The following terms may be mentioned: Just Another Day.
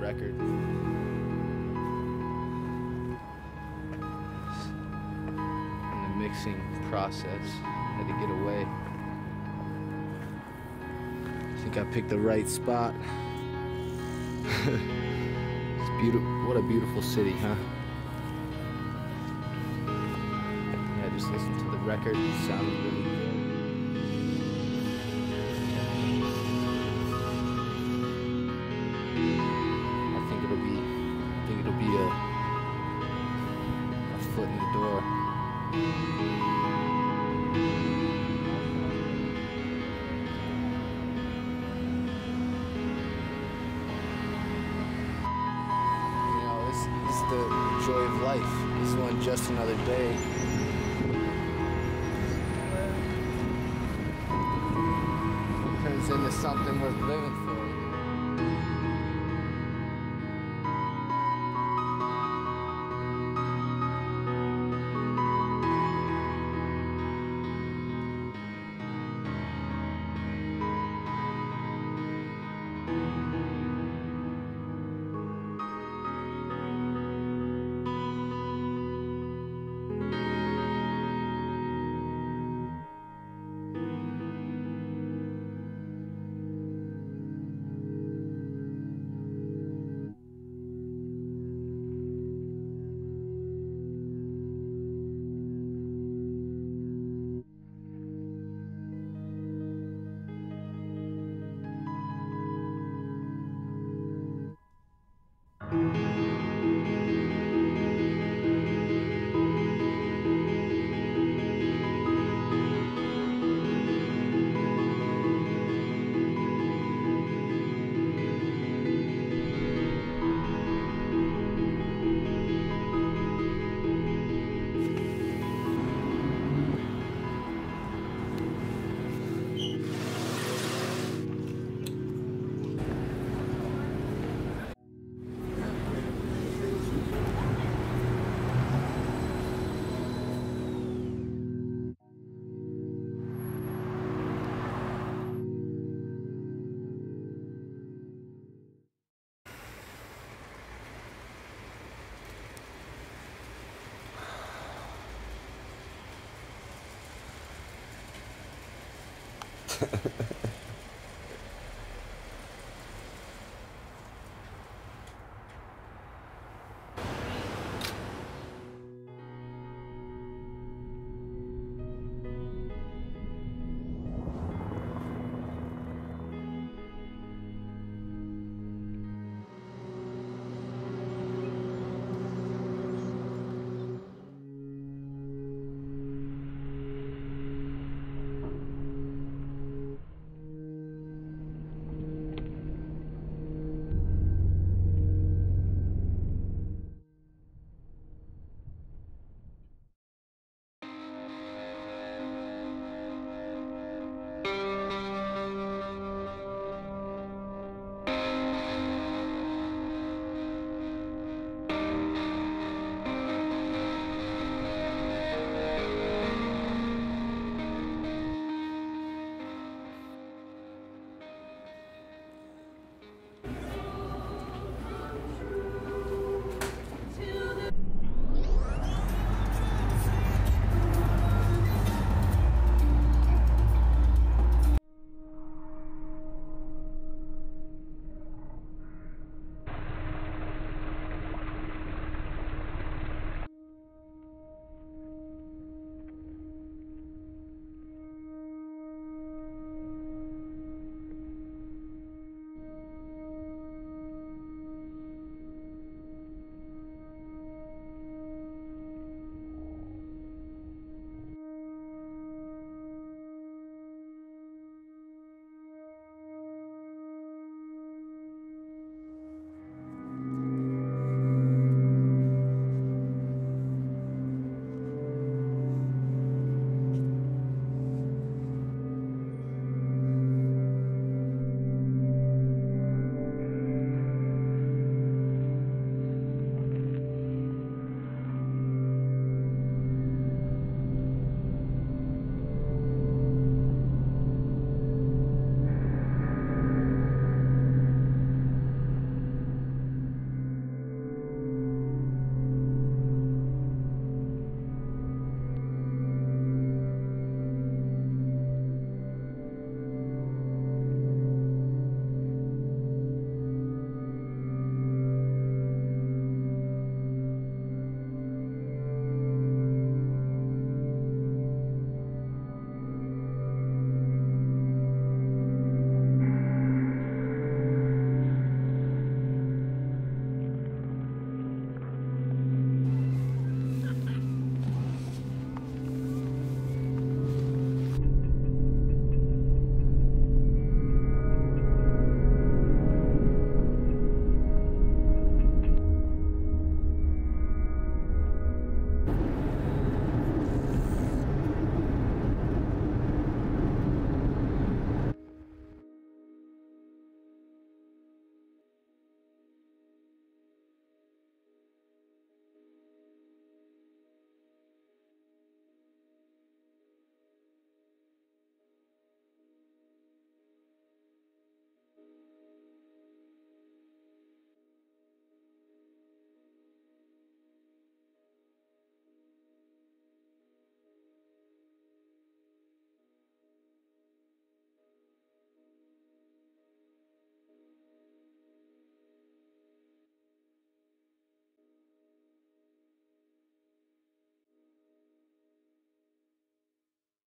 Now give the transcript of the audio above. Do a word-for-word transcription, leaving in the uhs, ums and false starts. record. In the mixing process, I had to get away. I think I picked the right spot. It's beautiful. What a beautiful city, huh? Yeah, I just listened to the record. It sounded really good. I think it'll be. I think it'll be a, a foot in the door. You know, it's, it's the joy of life. It's one just another day. It turns into something worth living for.